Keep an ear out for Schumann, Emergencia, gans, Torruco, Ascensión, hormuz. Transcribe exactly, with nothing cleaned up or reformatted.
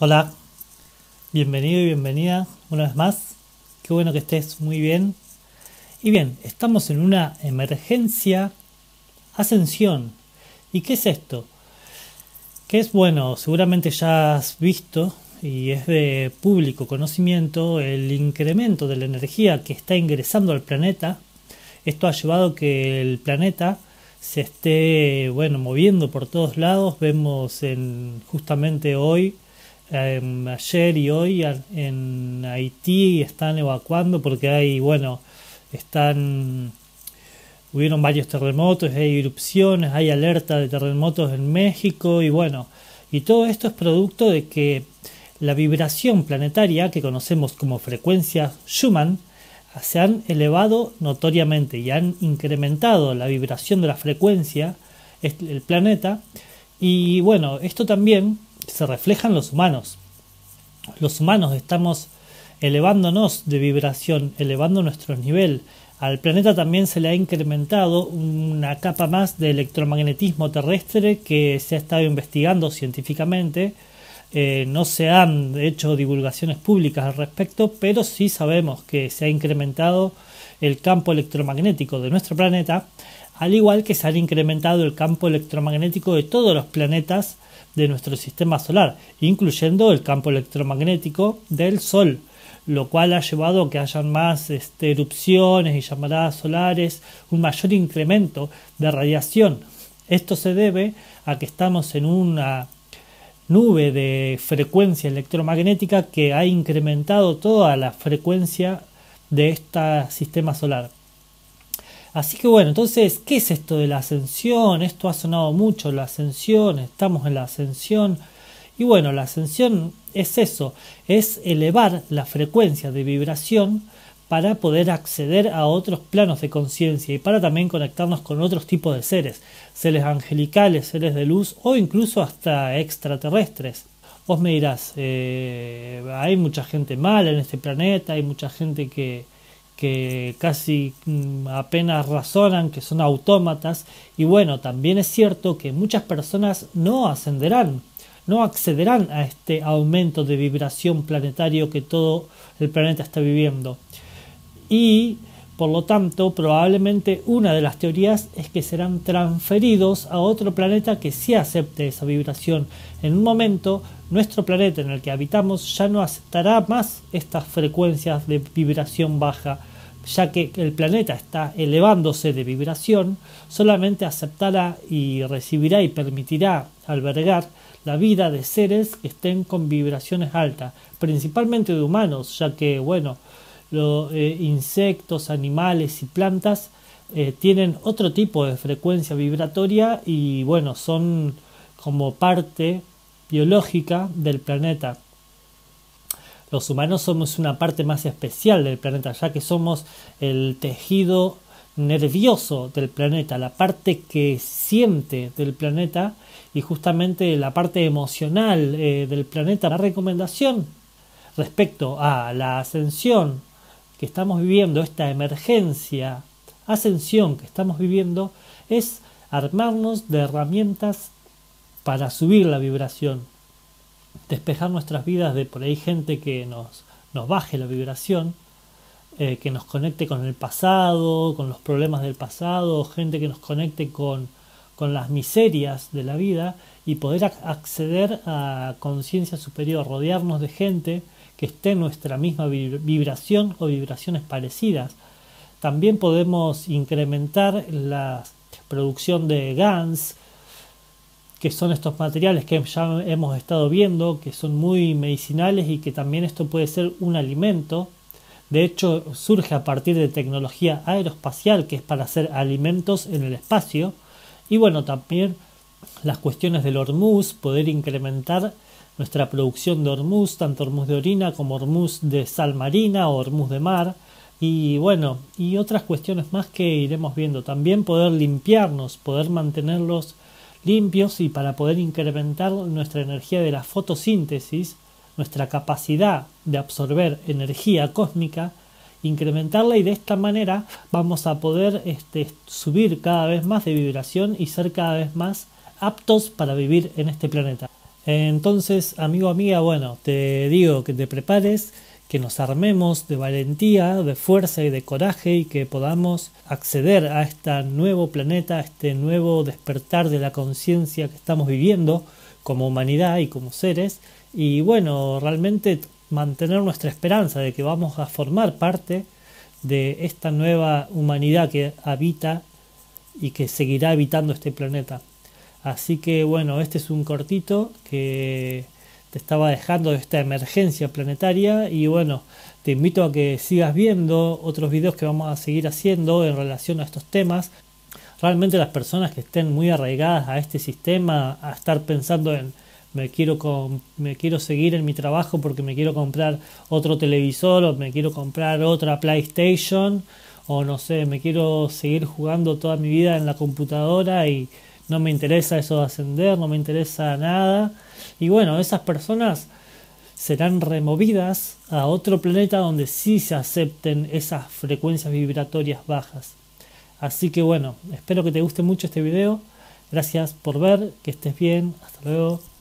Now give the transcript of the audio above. Hola, bienvenido y bienvenida una vez más. Qué bueno que estés muy bien. Y bien, estamos en una emergencia ascensión. ¿Y qué es esto? Que es, bueno, seguramente ya has visto y es de público conocimiento el incremento de la energía que está ingresando al planeta. Esto ha llevado a que el planeta se esté, bueno, moviendo por todos lados. Vemos en, justamente hoy, eh, ayer y hoy en Haití están evacuando porque hay, bueno, están, hubieron varios terremotos, hay erupciones, hay alerta de terremotos en México y bueno, y todo esto es producto de que la vibración planetaria que conocemos como frecuencias Schumann se han elevado notoriamente y han incrementado la vibración de la frecuencia del planeta. Y bueno, esto también se refleja en los humanos. Los humanos estamos elevándonos de vibración, elevando nuestro nivel. Al planeta también se le ha incrementado una capa más de electromagnetismo terrestre que se ha estado investigando científicamente. Eh, no se han hecho divulgaciones públicas al respecto, pero sí sabemos que se ha incrementado el campo electromagnético de nuestro planeta, al igual que se ha incrementado el campo electromagnético de todos los planetas de nuestro sistema solar, incluyendo el campo electromagnético del Sol, lo cual ha llevado a que hayan más este, erupciones y llamaradas solares, un mayor incremento de radiación. Esto se debe a que estamos en una nube de frecuencia electromagnética que ha incrementado toda la frecuencia de este sistema solar. Así que bueno, entonces, ¿qué es esto de la ascensión? Esto ha sonado mucho, la ascensión, estamos en la ascensión. Y bueno, la ascensión es eso, es elevar la frecuencia de vibración para poder acceder a otros planos de conciencia y para también conectarnos con otros tipos de seres, seres angelicales, seres de luz o incluso hasta extraterrestres. Vos me dirás, eh, hay mucha gente mala en este planeta, hay mucha gente que, que casi mmm, apenas razonan, que son autómatas, y bueno, también es cierto que muchas personas no ascenderán, no accederán a este aumento de vibración planetario que todo el planeta está viviendo. Y por lo tanto probablemente una de las teorías es que serán transferidos a otro planeta que sí acepte esa vibración. En un momento nuestro planeta en el que habitamos ya no aceptará más estas frecuencias de vibración baja, ya que el planeta está elevándose de vibración, solamente aceptará y recibirá y permitirá albergar la vida de seres que estén con vibraciones altas, principalmente de humanos, ya que bueno, los eh, insectos, animales y plantas eh, tienen otro tipo de frecuencia vibratoria y bueno, son como parte biológica del planeta. Los humanos somos una parte más especial del planeta, ya que somos el tejido nervioso del planeta, la parte que siente del planeta y justamente la parte emocional eh, del planeta. La recomendación respecto a la ascensión que estamos viviendo, esta emergencia ascensión que estamos viviendo, es armarnos de herramientas para subir la vibración, despejar nuestras vidas de por ahí gente que nos, nos baje la vibración, eh, que nos conecte con el pasado, con los problemas del pasado, gente que nos conecte con, con las miserias de la vida y poder ac- acceder a conciencia superior, rodearnos de gente que esté en nuestra misma vibración o vibraciones parecidas. También podemos incrementar la producción de gans, que son estos materiales que ya hemos estado viendo, que son muy medicinales y que también esto puede ser un alimento. De hecho, surge a partir de tecnología aeroespacial, que es para hacer alimentos en el espacio. Y bueno, también las cuestiones del hormuz, poder incrementar nuestra producción de hormuz, tanto hormuz de orina como hormuz de sal marina o hormuz de mar. Y bueno, y otras cuestiones más que iremos viendo. También poder limpiarnos, poder mantenerlos limpios y para poder incrementar nuestra energía de la fotosíntesis, nuestra capacidad de absorber energía cósmica, incrementarla y de esta manera vamos a poder este, subir cada vez más de vibración y ser cada vez más aptos para vivir en este planeta. Entonces, amigo, amiga, bueno, te digo que te prepares, que nos armemos de valentía, de fuerza y de coraje, y que podamos acceder a este nuevo planeta, a este nuevo despertar de la conciencia que estamos viviendo como humanidad y como seres. Y bueno, realmente mantener nuestra esperanza de que vamos a formar parte de esta nueva humanidad que habita y que seguirá habitando este planeta. Así que bueno, este es un cortito que te estaba dejando de esta emergencia planetaria, y bueno, te invito a que sigas viendo otros videos que vamos a seguir haciendo en relación a estos temas. Realmente las personas que estén muy arraigadas a este sistema, a estar pensando en me quiero, con, me quiero seguir en mi trabajo porque me quiero comprar otro televisor, o me quiero comprar otra PlayStation, o no sé, me quiero seguir jugando toda mi vida en la computadora y no me interesa eso de ascender, no me interesa nada. Y bueno, esas personas serán removidas a otro planeta donde sí se acepten esas frecuencias vibratorias bajas. Así que bueno, espero que te guste mucho este video. Gracias por ver, que estés bien, hasta luego.